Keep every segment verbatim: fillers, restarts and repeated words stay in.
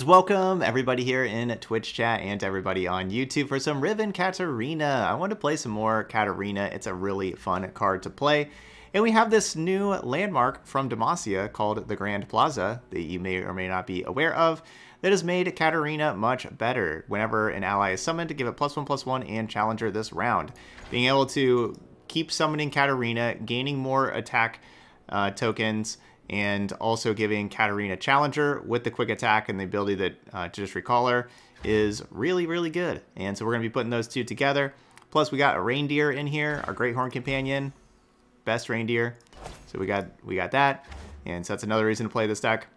And welcome everybody here in Twitch chat and everybody on YouTube for some Riven Katarina. I want to play some more Katarina. It's a really fun card to play. And we have this new landmark from Demacia called the Grand Plaza that you may or may not be aware of that has made Katarina much better. Whenever an ally is summoned, to give it plus one plus one and challenger this round. Being able to keep summoning Katarina, gaining more attack uh, tokens, and also giving Katarina Challenger with the quick attack and the ability that uh, to just recall her is really, really good. And so we're going to be putting those two together. Plus, we got a reindeer in here, our Greathorn Companion, best reindeer. So we got we got that, and so that's another reason to play this deck.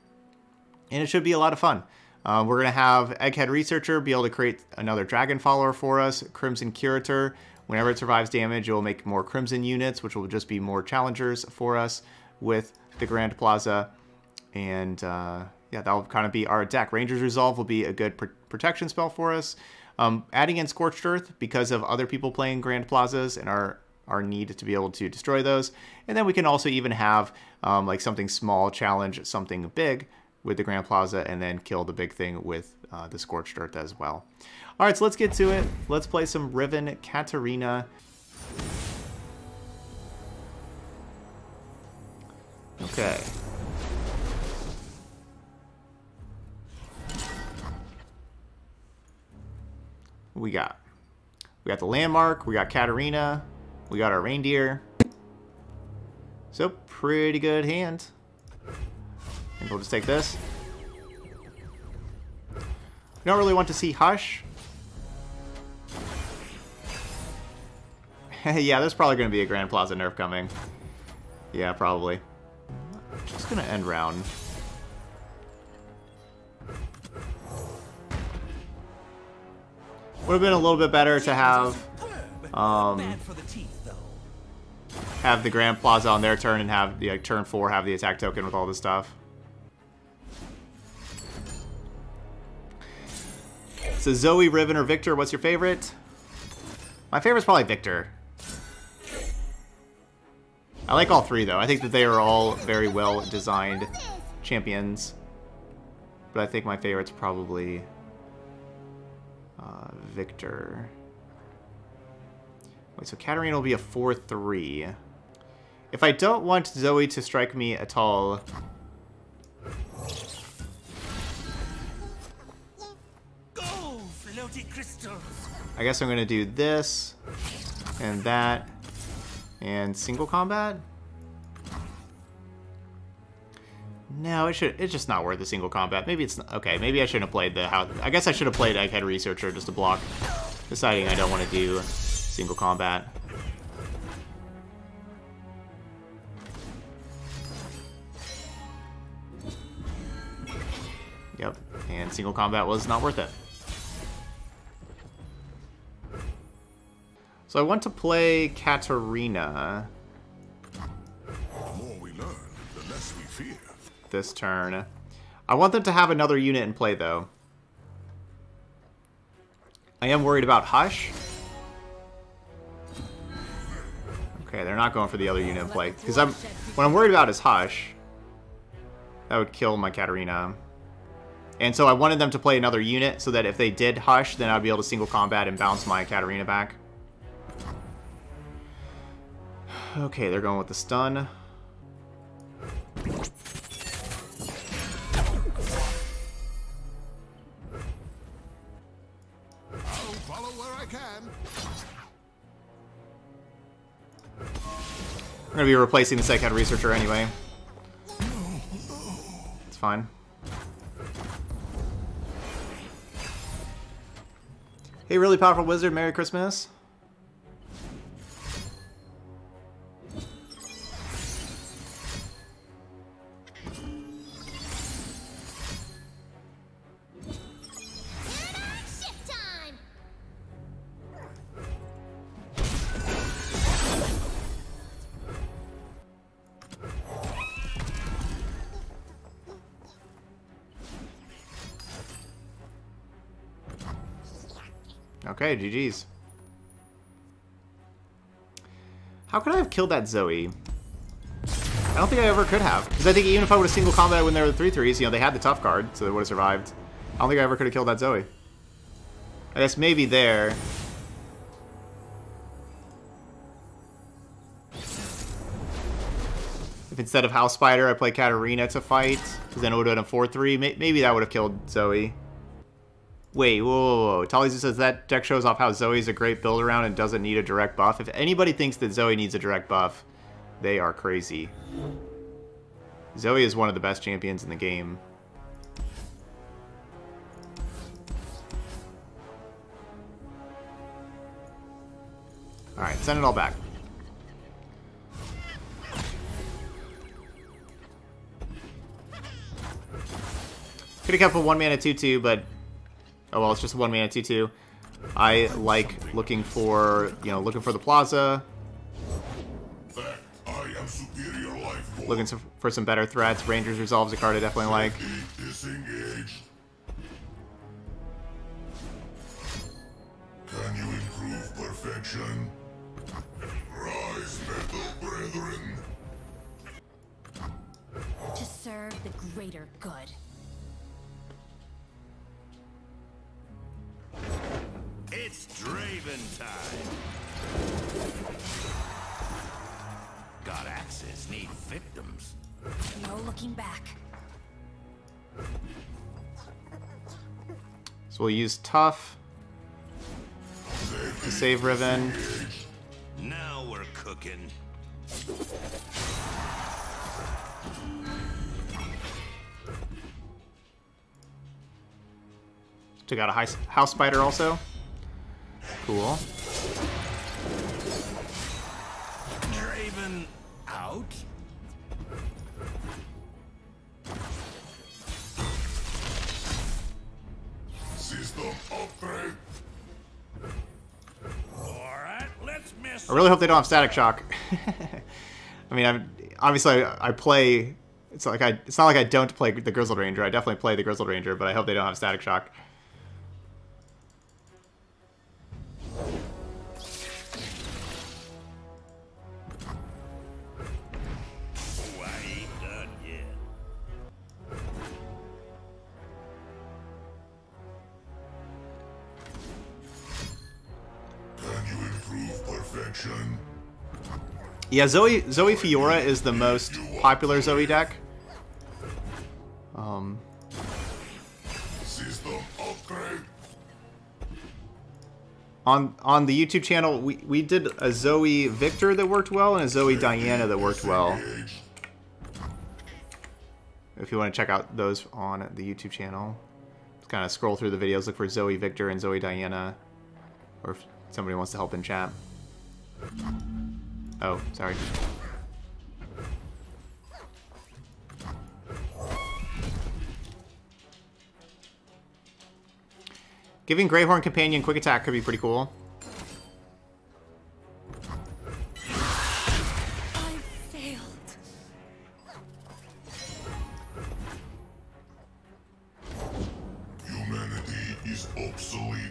And it should be a lot of fun. Um, we're going to have Egghead Researcher be able to create another Dragon Follower for us, Crimson Curator. Whenever it survives damage, it will make more Crimson units, which will just be more Challengers for us with the Grand Plaza, and uh, yeah, that'll kind of be our deck. Rangers Resolve will be a good pr protection spell for us. Um, adding in Scorched Earth because of other people playing Grand Plazas and our our need to be able to destroy those, and then we can also even have um, like something small challenge something big with the Grand Plaza, and then kill the big thing with uh, the Scorched Earth as well. All right, so let's get to it. Let's play some Riven Katarina. Okay. We got, we got the landmark, we got Katarina, we got our reindeer. So pretty good hand. And we'll just take this. We don't really want to see Hush. Yeah, there's probably going to be a Grand Plaza nerf coming. Yeah, probably. Just gonna end round. Would have been a little bit better to have um, have the Grand Plaza on their turn and have the like, turn four have the attack token with all this stuff. So Zoe, Riven, or Victor, what's your favorite? My favorite's probably Victor. I like all three, though. I think that they are all very well-designed champions. But I think my favorite's probably uh, Victor. Wait, so Katarina will be a four three. If I don't want Zoe to strike me at all... Go, floaty crystals. I guess I'm going to do this and that. And single combat? No, it should. It's just not worth the single combat. Maybe it's not, okay. Maybe I shouldn't have played the house. I guess I should have played Egghead Researcher just to block. Deciding I don't want to do single combat. Yep, and single combat was not worth it. So I want to play Katarina. The more we learn, the less we fear. This turn. I want them to have another unit in play, though. I am worried about Hush. Okay, they're not going for the other unit in play. Because I'm what I'm worried about is Hush. That would kill my Katarina. And so I wanted them to play another unit so that if they did Hush, then I'd be able to single combat and bounce my Katarina back. Okay, they're going with the stun. I'll follow where I can. We're gonna be replacing the Egghead Researcher anyway. It's fine. Hey, really powerful wizard, Merry Christmas. Okay, G G's. How could I have killed that Zoe? I don't think I ever could have. Because I think even if I would have single combat when there were three threes, you know, they had the tough card, so they would have survived. I don't think I ever could have killed that Zoe. I guess maybe there. If instead of House Spider, I play Katarina to fight, because then it would have been a four three. Maybe that would have killed Zoe. Wait, whoa, whoa, whoa. Talizu says that deck shows off how Zoe's a great build around and doesn't need a direct buff. If anybody thinks that Zoe needs a direct buff, they are crazy. Zoe is one of the best champions in the game. Alright, send it all back. Could have kept a one mana two two, but... oh well, it's just a one mana two two. I like looking for, you know, looking for the plaza. Fact, I am superior life form. Looking for some better threats. Rangers Resolve is a card I definitely like. Disengaged. Can you improve perfection? Rise, metal brethren. To serve the greater good. It's Draven time. God axes need victims. No looking back. So we'll use Tough to save Riven. Now we're cooking. Took out a high, House Spider also. Cool. Draven out. System upgrade. Alright, let's miss. I really hope they don't have Static Shock. I mean, I'm obviously I, I play it's like I it's not like I don't play the Grizzled Ranger. I definitely play the Grizzled Ranger, but I hope they don't have Static Shock. Yeah, Zoe, Zoe Fiora is the most popular Zoe deck. Um, on on the YouTube channel, we, we did a Zoe Victor that worked well and a Zoe Diana that worked well. If you want to check out those on the YouTube channel, just kind of scroll through the videos, look for Zoe Victor and Zoe Diana, or if somebody wants to help in chat. Oh, sorry. Giving Greathorn Companion quick attack could be pretty cool. I failed. Humanity is obsolete.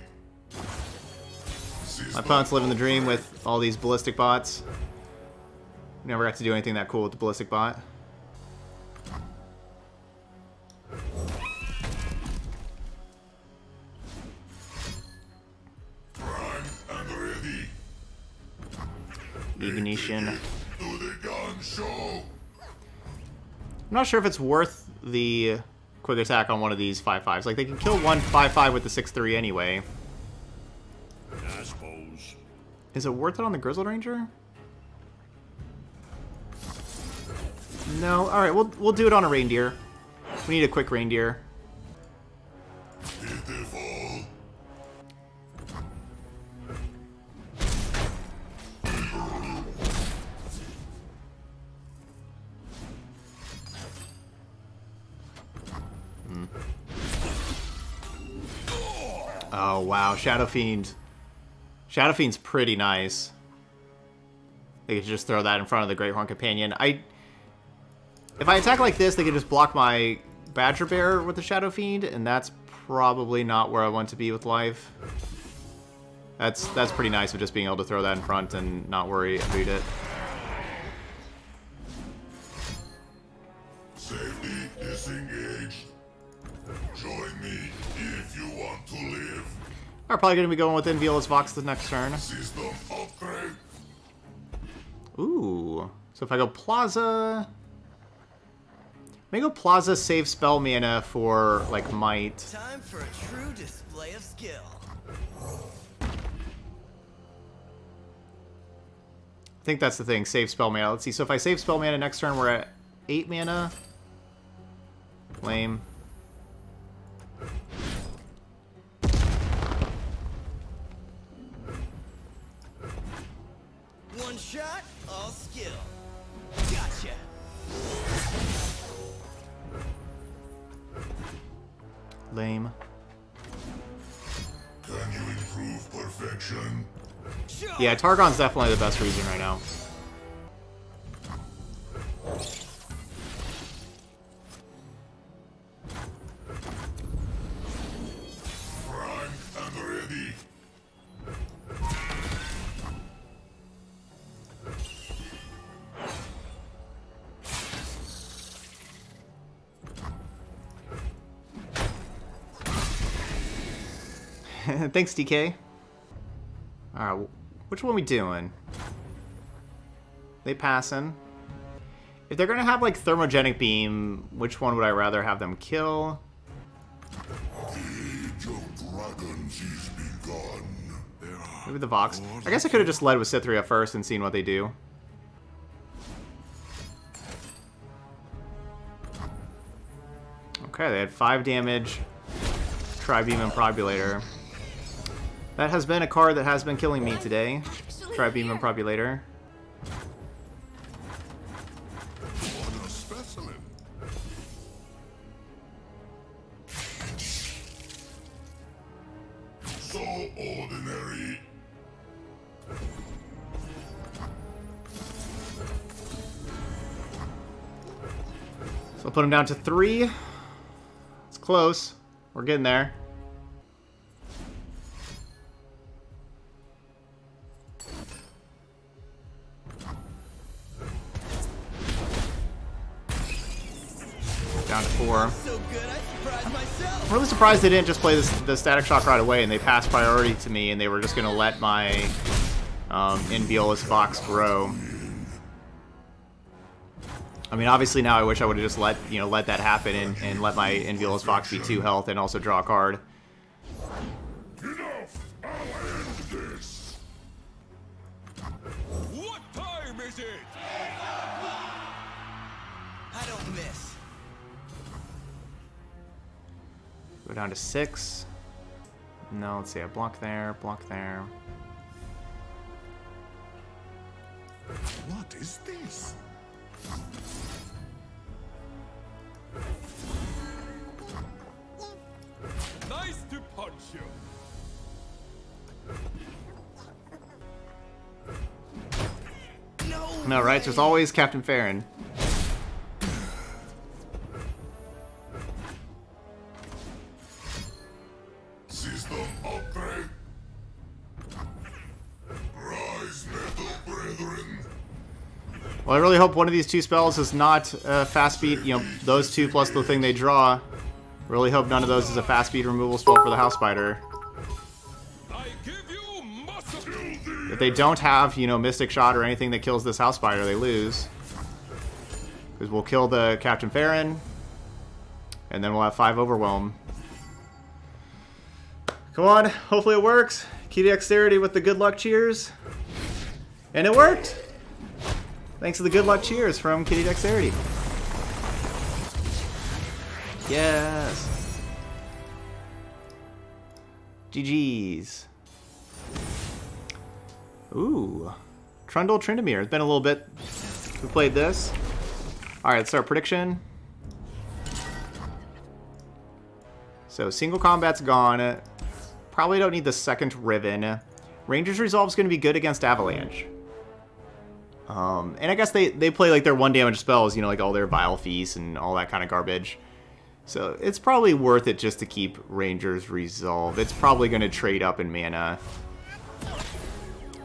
My opponent's living the dream with all these ballistic bots. Never got to do anything that cool with the ballistic bot. Ruination. I'm not sure if it's worth the quick attack on one of these five fives. Like, they can kill one five five with the six three anyway. I suppose. Is it worth it on the Grizzled Ranger? No. All right, we'll we'll do it on a reindeer. We need a quick reindeer. Beautiful. Mm. Oh wow, Shadow Fiend. Shadow Fiend's pretty nice. They could just throw that in front of the Greathorn Companion. I. If I attack like this, they could just block my Badger Bear with the Shadow Fiend, and that's probably not where I want to be with life. That's that's pretty nice of just being able to throw that in front and not worry about it. Safety disengaged. Join me Are probably going to be going with Enveilous Vox the next turn. Ooh. So if I go Plaza... Let me go Plaza, save spell mana for, like, Might. Time for a true display of skill. I think that's the thing, save spell mana. Let's see, so if I save spell mana next turn, we're at eight mana. Lame. One shot, all skill. Gotcha. Lame. Can you improve perfection? Yeah, Targon's definitely the best region right now. Primed and ready. Thanks, D K. Alright, which one are we doing? They passing. If they're gonna have, like, Thermogenic Beam, which one would I rather have them kill? The age of dragons is begun. Maybe the Vox. I guess I could have just led with Cythria first and seen what they do. Okay, they had five damage. Tri-Beam and Probulator. That has been a card that has been killing me today. Try Beam and Probulator. So ordinary. So I'll put him down to three. It's close. We're getting there. Down to four. So good, I surprised myself. I'm really surprised they didn't just play this, the Static Shock right away, and they passed priority to me, and they were just going to let my um, Enveilous Vox grow. I mean, obviously now I wish I would have just let you know let that happen and, and let my Enveilous Vox be two health and also draw a card. Enough! I'll end this. What time is it? I don't miss. Go down to six. No, let's see. I block there, block there. What is this? Nice to punch you. No, no right? There's always Captain Farron. Well, I really hope one of these two spells is not uh, fast speed, you know, those two plus the thing they draw. Really hope none of those is a fast speed removal spell for the House Spider. If they don't have, you know, Mystic Shot or anything that kills this House Spider, they lose. Because we'll kill the Captain Farron, and then we'll have five Overwhelm. Come on, hopefully it works. Key Dexterity with the good luck cheers. And it worked! Thanks for the good luck cheers from Kitty Dexterity. Yes. G G's. Ooh. Trundle Tryndamere. It's been a little bit. We played this. Alright, let's start prediction. So, Single Combat's gone. Probably don't need the second Riven. Rangers Resolve's going to be good against Avalanche. Um, and I guess they, they play, like, their one-damage spells, you know, like all their Vile Feast and all that kind of garbage. So it's probably worth it just to keep Rangers Resolve. It's probably going to trade up in mana.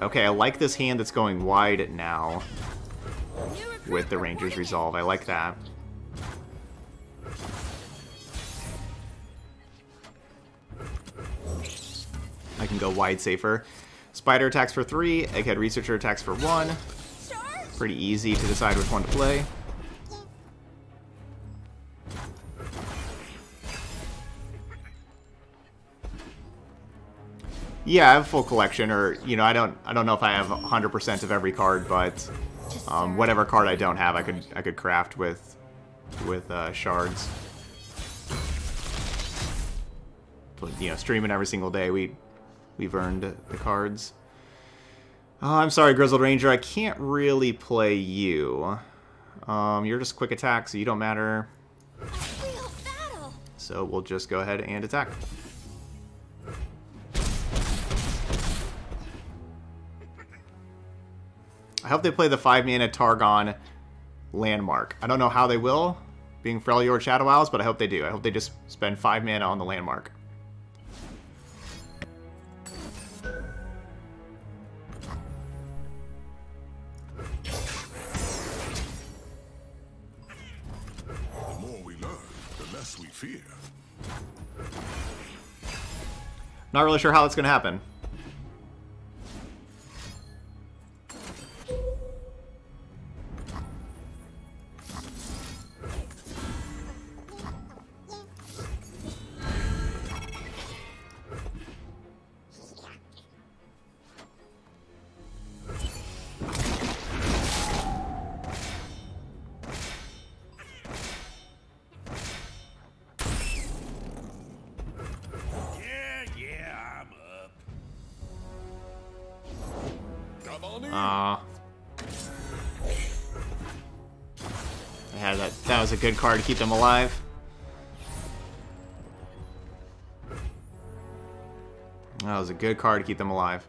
Okay, I like this hand that's going wide now with the Rangers Resolve. I like that. I can go wide safer. Spider attacks for three, Egghead Researcher attacks for one. Pretty easy to decide which one to play. Yeah, I have a full collection, or, you know, I don't I don't know if I have one hundred percent of every card, but um, whatever card I don't have, I could I could craft with with uh, shards. But, you know, streaming every single day, we we've earned the cards. Oh, I'm sorry, Grizzled Ranger, I can't really play you. Um, you're just quick attack, so you don't matter. So we'll just go ahead and attack. I hope they play the five mana Targon landmark. I don't know how they will, being Freljord Shadow Owls, but I hope they do. I hope they just spend five mana on the landmark. The more we learn, the less we fear. Not really sure how that's going to happen. A good card to keep them alive. That was a good card to keep them alive.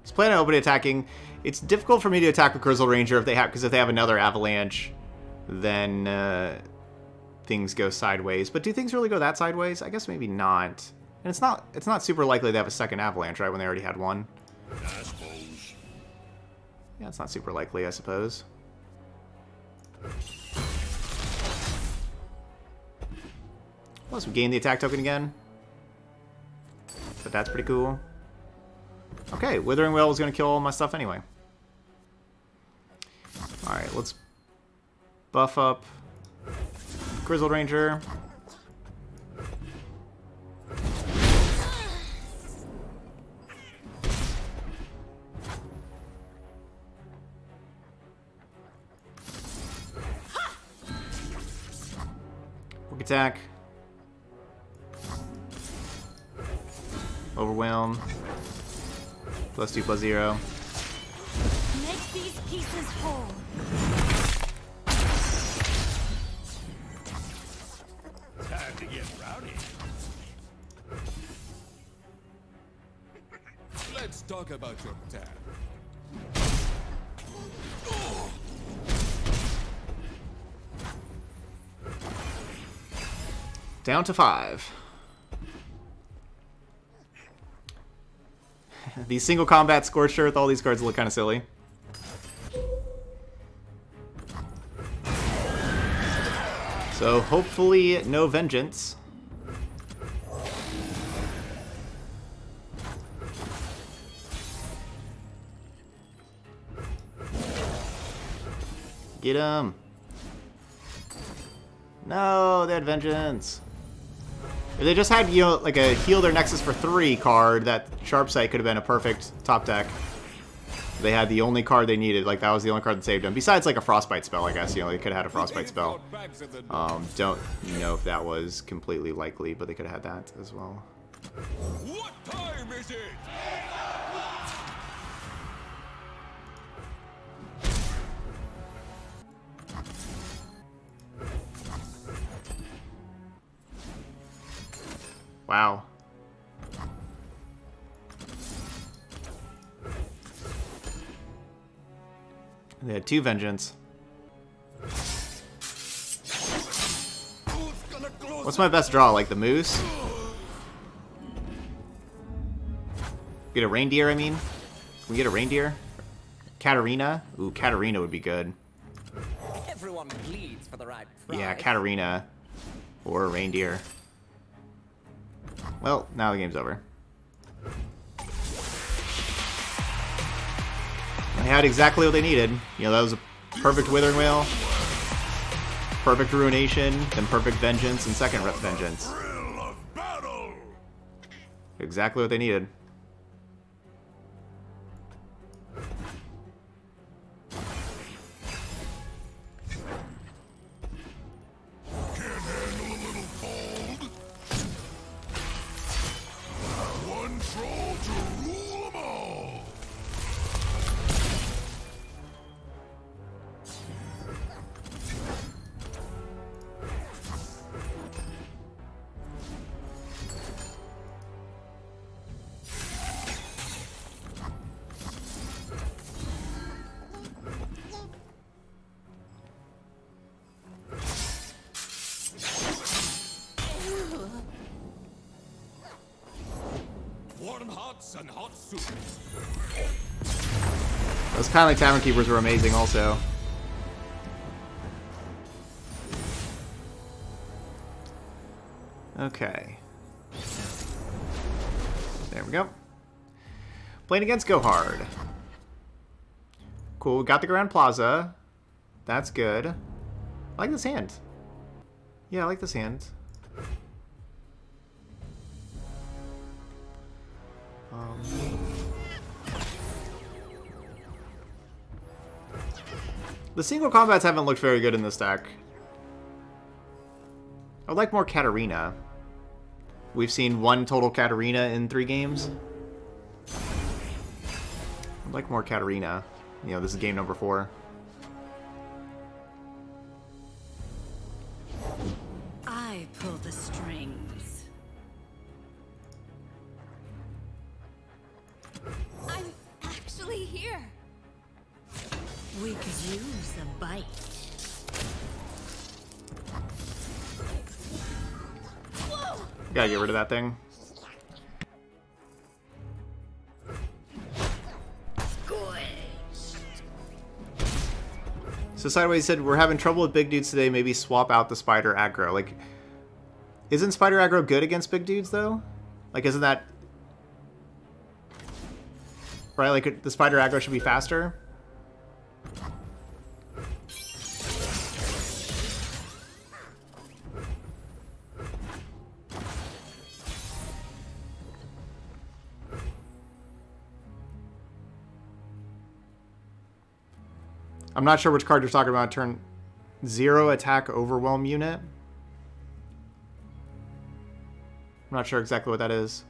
Let's plan on opening attacking. It's difficult for me to attack with Grizzled Ranger if they have, because if they have another Avalanche, then uh, things go sideways. But do things really go that sideways? I guess maybe not. And it's not it's not super likely they have a second Avalanche, right? When they already had one. Yeah, it's not super likely, I suppose. Plus, we gain the attack token again. But that's pretty cool. Okay, Withering Will is going to kill all my stuff anyway. Alright, let's buff up Grizzled Ranger. Attack. Overwhelm. Plus two, plus zero. Make these pieces whole. Time to get rowdy. Let's talk about your dad. Down to five. These single combat Scorched Earth, all these cards look kind of silly. So hopefully no Vengeance. Get him. No, they had Vengeance. If they just had, you know, like a heal their Nexus for three card, that Sharp Sight could have been a perfect top deck. They had the only card they needed, like that was the only card that saved them. Besides like a Frostbite spell, I guess, you know, they could have had a Frostbite spell. Um, don't know if that was completely likely, but they could have had that as well. What time is it? Wow. They had two Vengeance. What's my best draw? Like the Moose? Get a reindeer, I mean? Can we get a reindeer? Katarina? Ooh, Katarina would be good. Everyone bleeds for the right price. Yeah, Katarina. Or a reindeer. Well, now the game's over. They had exactly what they needed. You know, that was a perfect Withering Whale, perfect Ruination, then perfect Vengeance, and second Rep Vengeance. Exactly what they needed. Those kind of like Tavern Keepers were amazing also. Okay. There we go. Playing against Go Hard. Cool, we got the Grand Plaza. That's good. I like this hand. Yeah, I like this hand. Um... The single combats haven't looked very good in this deck. I would like more Katarina. We've seen one total Katarina in three games. I'd like more Katarina. You know, this is game number four. I pull the strings. I'm actually here. We could use a bite. Whoa. Gotta get rid of that thing. Squish. So Sideways said, we're having trouble with big dudes today, maybe swap out the spider aggro. Like, isn't spider aggro good against big dudes, though? Like, isn't that... Right, like, the spider aggro should be faster? I'm not sure which card you're talking about. Turn zero attack overwhelm unit. I'm not sure exactly what that is.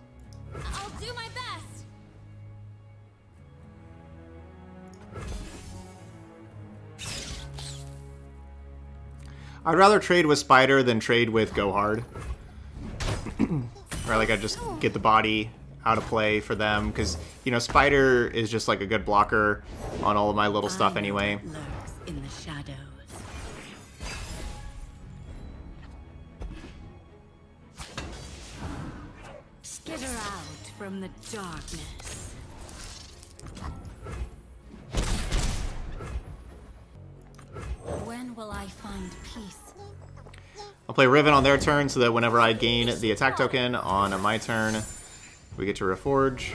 I'll do my best. I'd rather trade with Spider than trade with Go Hard. Right, like I just get the body out of play for them, because, you know, Spider is just like a good blocker on all of my little stuff anyway. Lurks in the shadows. Skitter out from the darkness. When will I find peace? I'll play Riven on their turn so that whenever I gain the attack token on my turn, we get to reforge.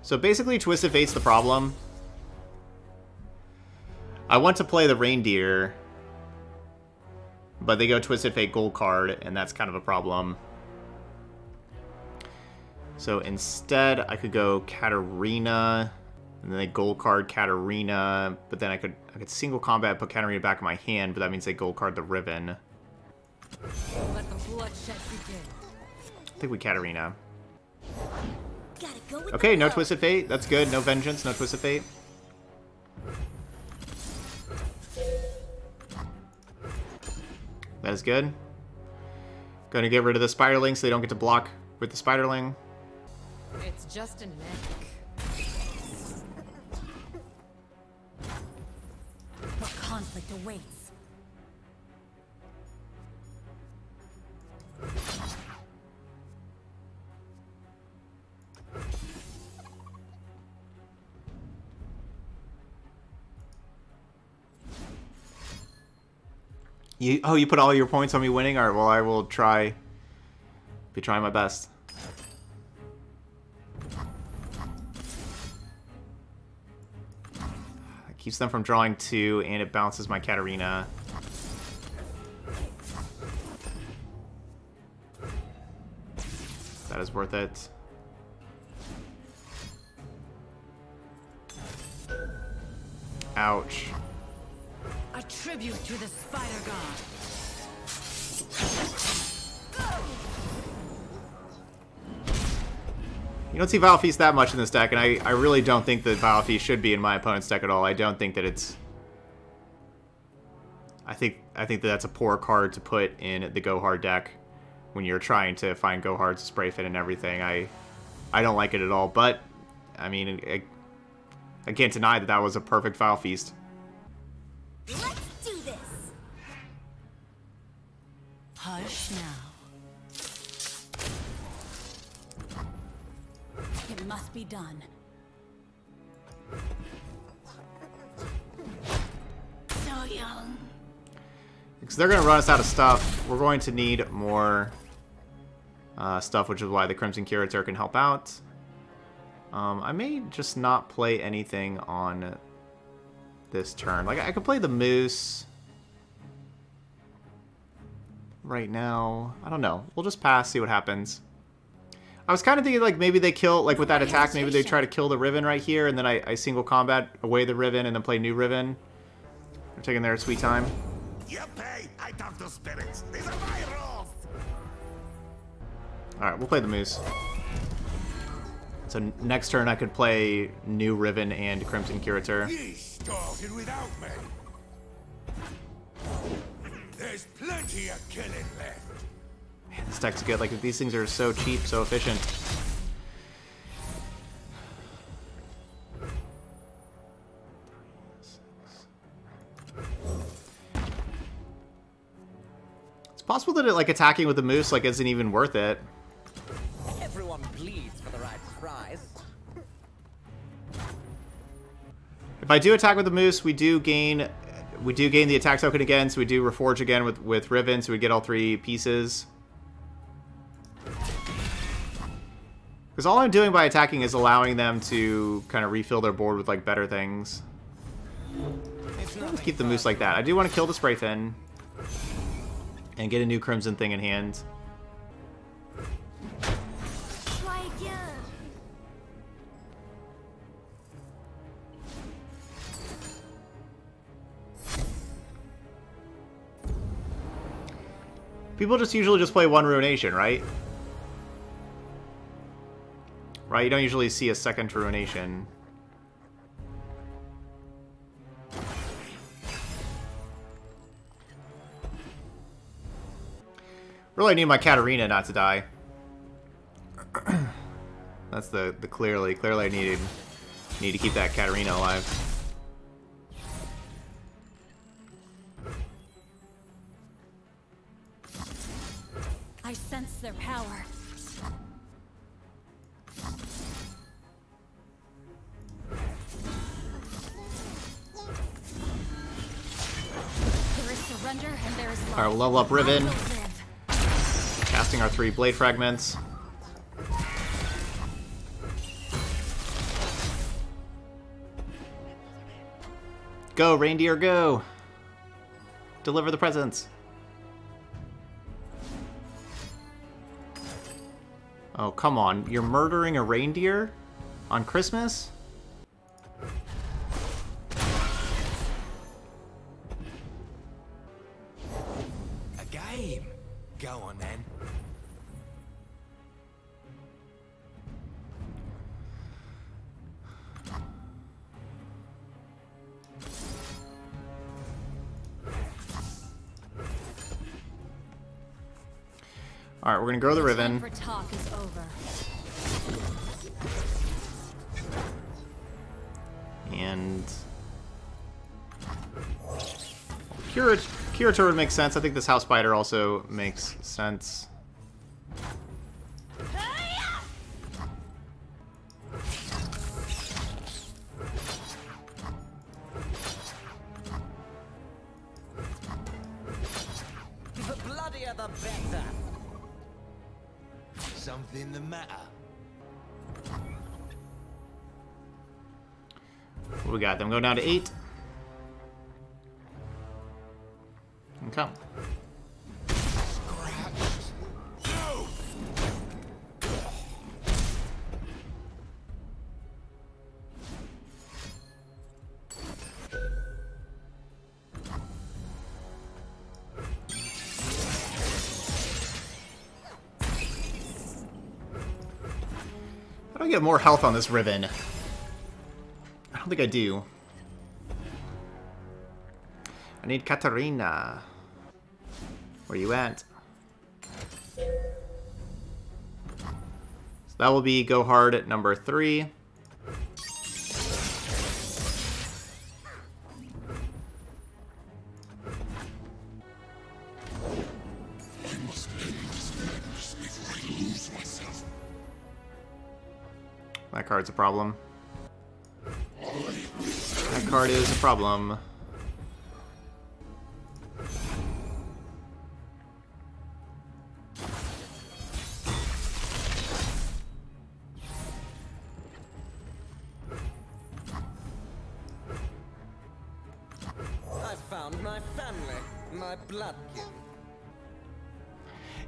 So basically, Twisted Fate's the problem. I want to play the Reindeer, but they go Twisted Fate Gold card, and that's kind of a problem. So instead, I could go Katarina. And then they gold card Katarina, but then I could I could single combat, put Katarina back in my hand, but that means they gold card the Riven. Let the bloodshed begin. I think we Katarina. Go okay, no Twisted Fate. That's good. No Vengeance, no Twisted Fate. That is good. Going to get rid of the Spiderling so they don't get to block with the Spiderling. It's just a neck. What conflict awaits? You, oh, you put all your points on me winning? Alright, well, I will try... be trying my best. That keeps them from drawing two, and it bounces my Katarina. That is worth it. Ouch. A tribute to the spider god. You don't see Vile Feast that much in this deck, and I, I really don't think that Vile Feast should be in my opponent's deck at all. I don't think that it's... I think I think that that's a poor card to put in the Go Hard deck when you're trying to find Go Hard to spray fit and everything. I, I don't like it at all, but, I mean... I, I can't deny that that was a perfect Vile Feast. Let's do this. Hush now. It must be done. So young. Because they're going to run us out of stuff. We're going to need more uh, stuff, which is why the Crimson Curator can help out. Um, I may just not play anything on this turn. Like, I could play the Moose right now. I don't know. We'll just pass, see what happens. I was kind of thinking, like, maybe they kill, like, with that attack, maybe they try to kill the Riven right here, and then I, I single combat away the Riven and then play new Riven. They're taking their sweet time. You pay, I talk to spirits. These are my rules. Alright, we'll play the Moose. So next turn I could play new Riven and Crimson Curator. Ye started without me. There's plenty of killing left. Man, this deck's good. Like, these things are so cheap, so efficient. It's possible that it, like, attacking with the Moose, like, isn't even worth it. Everyone bleeds for the right prize. If I do attack with the Moose, we do gain we do gain the attack token again, so we do reforge again with, with Riven, so we get all three pieces. Because all I'm doing by attacking is allowing them to kind of refill their board with, like, better things. Let's keep the Moose like that. I do want to kill the Spray Fin and get a new Crimson thing in hand. People just usually just play one Ruination, right? Right, you don't usually see a second Ruination. Really need my Katarina not to die. That's the, the clearly, clearly I needed, need to keep that Katarina alive. I sense their power. There is surrender and there is love. Alright, we'll level up Riven. Casting our three blade fragments. Go, reindeer, go! Deliver the presents. Oh, come on. You're murdering a reindeer on Christmas? A game. Go on, then. All right, we're gonna grow the Riven. And Curator, Curator would make sense. I think this House Spider also makes sense. earlier the better. Something the matter. We got them. Go down to eight. And come. How do I get more health on this Riven? I don't think I do. I need Katarina. Where you at? So that will be Go Hard at number three. That card's a problem. That card is a problem.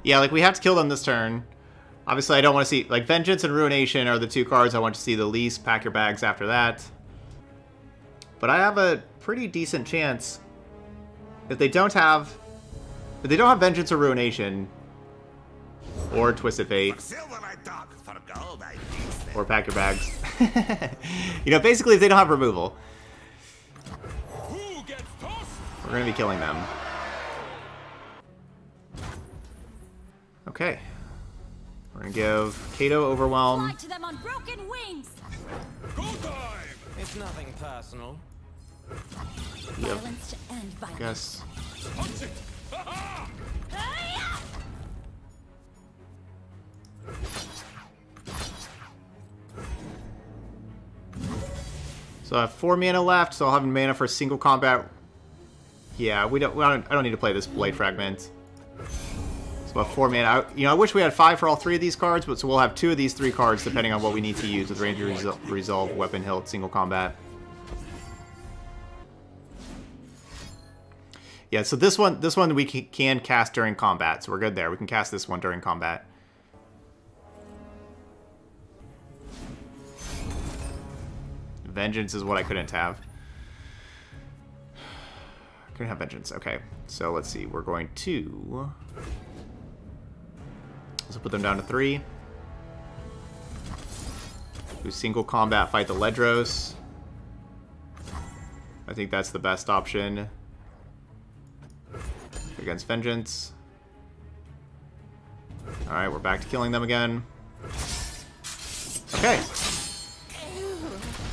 Yeah, like, we have to kill them this turn. Obviously, I don't want to see... Like, Vengeance and Ruination are the two cards I want to see the least. Pack your bags after that. But I have a pretty decent chance. If they don't have... If they don't have Vengeance or Ruination, or Twisted Fate, or Pack Your Bags. You know, basically, if they don't have removal, we're going to be killing them. Okay, we're gonna give Kato Overwhelm. Fly to them on broken wings. Go time. It's nothing personal. Yep. To end I guess. Punch it. So I have four mana left, so I'll have mana for single combat. Yeah, we don't. We don't I don't need to play this blade fragment. About four mana. I, you know, I wish we had five for all three of these cards, but so we'll have two of these three cards depending on what we need to use with Rangers Resolve, Weapon Hilt, Single Combat. Yeah, so this one, this one we can cast during combat, so we're good there. We can cast this one during combat. Vengeance is what I couldn't have. I couldn't have Vengeance. Okay, so let's see. We're going to. So put them down to three. Do single combat, fight the Ledros. I think that's the best option against Vengeance. All right, we're back to killing them again. Okay.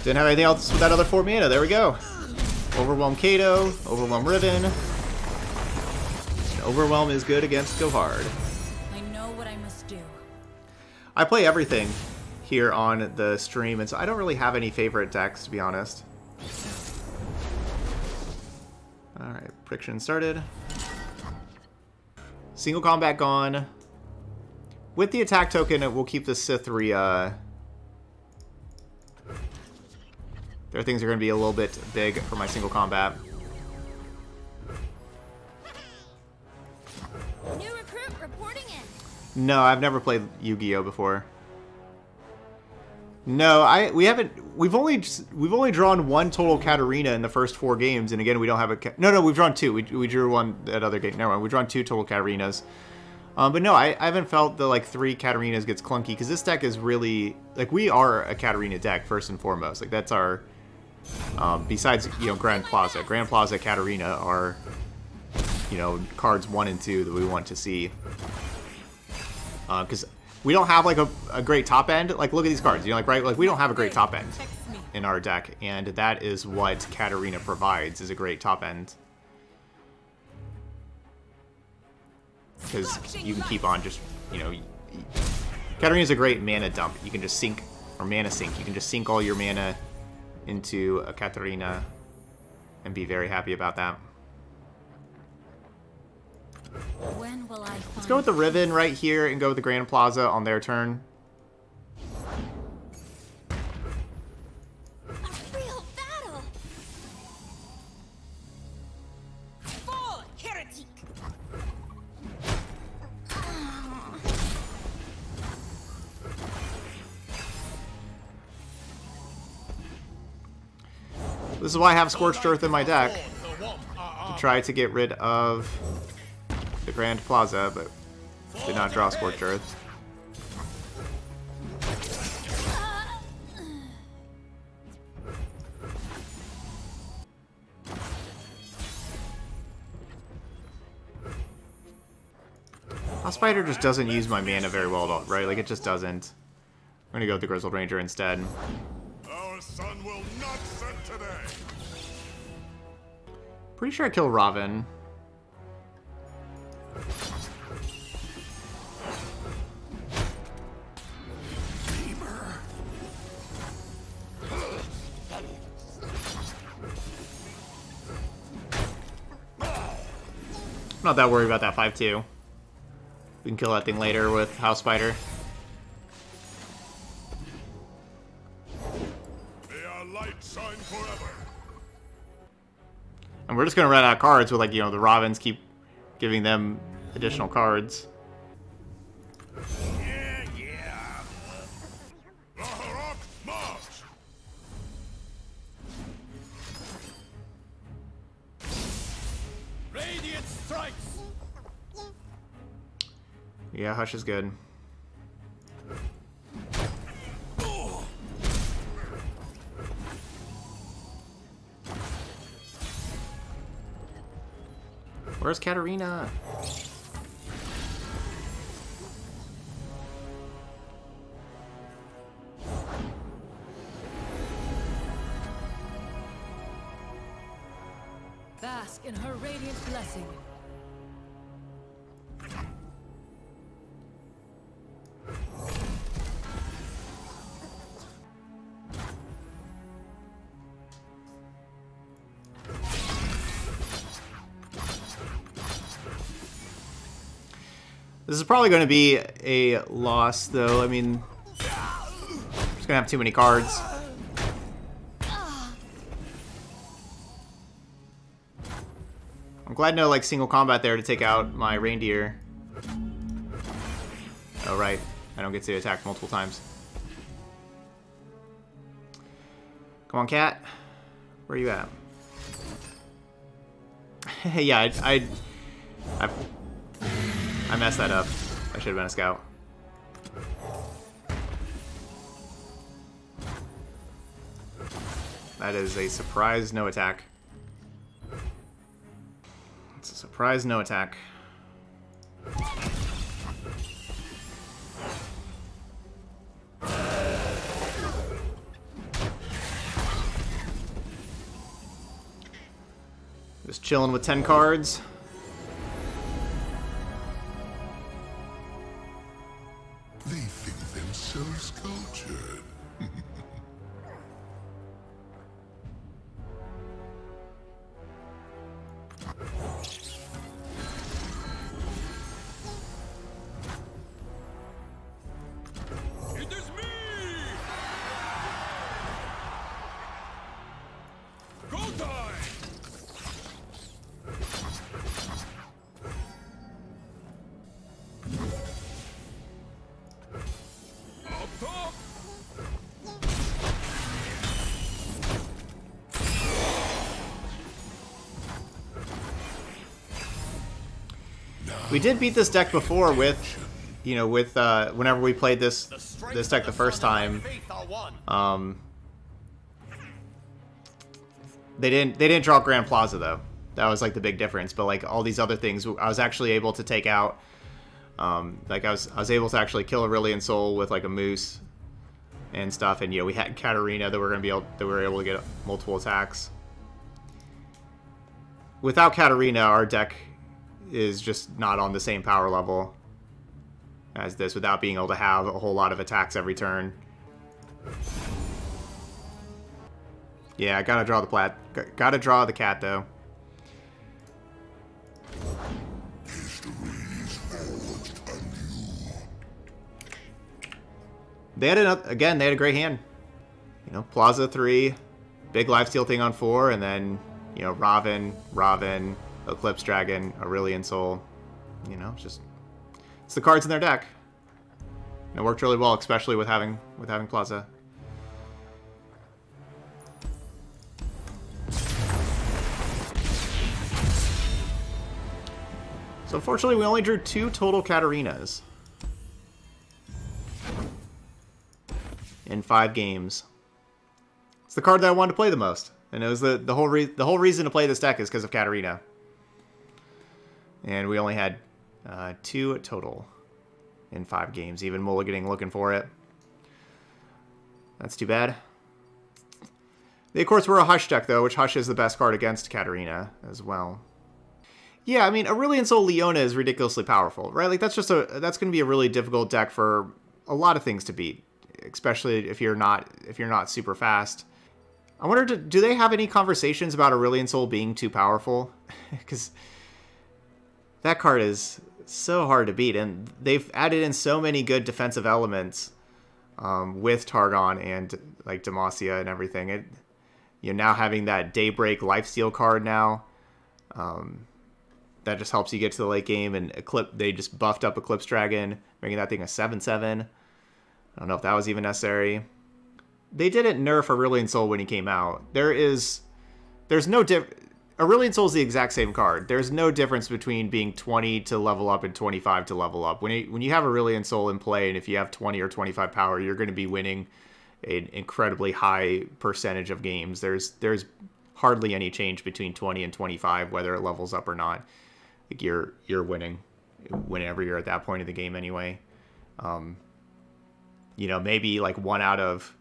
Didn't have anything else with that other four mana. There we go. Overwhelm Kato. Overwhelm Riven. And Overwhelm is good against Go Hard. I play everything here on the stream, and so I don't really have any favorite decks, to be honest. Alright, prediction started. Single combat gone. With the attack token, we'll keep the Cytherea. Their things are going to be a little bit big for my single combat. No, I've never played Yu-Gi-Oh before. No, I we haven't. We've only we've only drawn one total Katarina in the first four games, and again we don't have a. No, no, we've drawn two. We we drew one that other game. Never mind. We've drawn two total Katarinas. Um, but no, I, I haven't felt the like three Katarinas gets clunky because this deck is really like we are a Katarina deck first and foremost. Like that's our. Um, besides you know Grand Plaza, Grand Plaza Katarina are, you know, cards one and two that we want to see. Because uh, we don't have, like, a, a great top end. Like, look at these cards. You know, like, right? Like, we don't have a great top end in our deck. And that is what Katarina provides, is a great top end. Because you can keep on just, you know... Katarina's a great mana dump. You can just sink, or mana sink. You can just sink all your mana into a Katarina and be very happy about that. When will I find Let's go with the Riven right here and go with the Grand Plaza on their turn. This is why I have Scorched Earth in my deck, to try to get rid of the Grand Plaza, but did not draw Scorched Earth. House Spider just doesn't use my mana very well at all, right? Like, it just doesn't. I'm gonna go with the Grizzled Ranger instead. Our sun will not set today. Pretty sure I kill Robin. I'm not that worried about that five two. We can kill that thing later with House Spider. And we're just going to run out of cards with, like, you know, the Robins keep giving them additional cards. Yeah, yeah. Laharok, march. Radiant strikes. Yeah, Hush is good. Where's Katarina? Bask in her radiant blessing. This is probably going to be a loss, though. I mean, I'm just going to have too many cards. I'm glad no, like, single combat there to take out my reindeer. Oh, right. I don't get to attack multiple times. Come on, cat. Where are you at? Yeah, I... I... I I messed that up. I should have been a scout. That is a surprise no attack. It's a surprise no attack. Just chilling with ten cards. We did beat this deck before with, you know, with uh, whenever we played this this deck the first time. Um, they didn't they didn't draw Grand Plaza though. That was like the big difference. But like all these other things, I was actually able to take out. Um, like I was I was able to actually kill Aurelion Sol with like a Moose and stuff. And you know we had Katarina that we're gonna be able that we were able to get multiple attacks. Without Katarina, our deck is just not on the same power level as this without being able to have a whole lot of attacks every turn. Yeah, I gotta draw the plat. Gotta draw the cat though. History. They had another, again, they had a great hand. You know, Plaza three, big lifesteal thing on four, and then, you know, Riven, Riven, Eclipse Dragon, Aurelion Sol. You know, just, it's the cards in their deck. And it worked really well, especially with having with having Plaza. So unfortunately, we only drew two total Katarinas in five games. It's the card that I wanted to play the most, and it was the the whole re the whole reason to play this deck is because of Katarina. And we only had uh, two total in five games. Even mulliganing, looking for it. That's too bad. They of course were a Hush deck though, which Hush is the best card against Katarina as well. Yeah, I mean, Aurelion Sol Leona is ridiculously powerful, right? Like, that's just a that's going to be a really difficult deck for a lot of things to beat, especially if you're not if you're not super fast. I wonder, do they have any conversations about Aurelion Sol being too powerful? Because that card is so hard to beat, and they've added in so many good defensive elements um, with Targon and like Demacia and everything. It, you're now having that Daybreak Lifesteal card now. Um, That just helps you get to the late game, and Eclipse, they just buffed up Eclipse Dragon, making that thing a seven seven. I don't know if that was even necessary. They didn't nerf Aurelion Sol when he came out. There is... There's no diff... Aurelion Sol is the exact same card. There's no difference between being twenty to level up and twenty-five to level up. When you, when you have Aurelion Sol in play, and if you have twenty or twenty-five power, you're going to be winning an incredibly high percentage of games. There's, there's hardly any change between twenty and twenty-five, whether it levels up or not. Like you're you're winning whenever you're at that point of the game anyway. Um, you know, maybe like one out of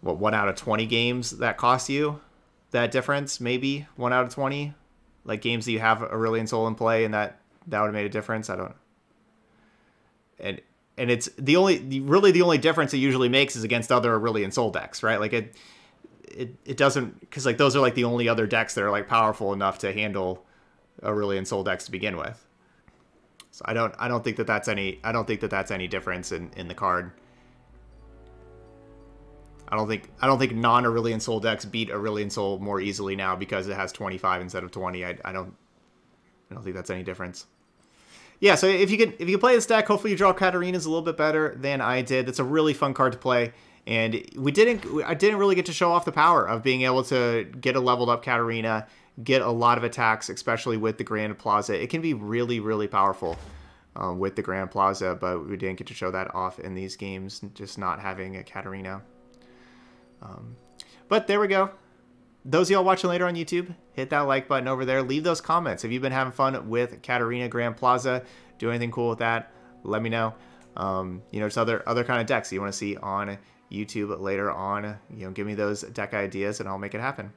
what one out of twenty games that cost you that difference. Maybe one out of twenty, like games that you have Aurelion Sol in play, and that that would have made a difference. I don't. And and it's the only really the only difference it usually makes is against other Aurelion Sol decks, right? Like it it it doesn't, because like those are like the only other decks that are like powerful enough to handle Aurelion Sol decks to begin with. So I don't I don't think that that's any I don't think that that's any difference in, in the card. I don't think I don't think non-Aurelion Sol decks beat Aurelion Sol more easily now because it has twenty-five instead of twenty. I, I don't I don't think that's any difference. Yeah, so if you can if you can play this deck, hopefully you draw Katarinas a little bit better than I did. It's a really fun card to play. And we didn't I didn't really get to show off the power of being able to get a leveled up Katarina, get a lot of attacks, especially with the Grand Plaza. It can be really, really powerful uh, with the Grand Plaza, but we didn't get to show that off in these games, just not having a Katarina. Um, but there we go. Those of y'all watching later on YouTube, hit that like button over there. Leave those comments. Have you been having fun with Katarina Grand Plaza? Do anything cool with that? Let me know. Um, you know, just other, other kind of decks you want to see on YouTube later on. You know, give me those deck ideas and I'll make it happen.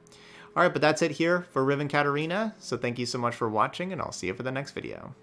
All right, but that's it here for Riven Katarina. So thank you so much for watching, and I'll see you for the next video.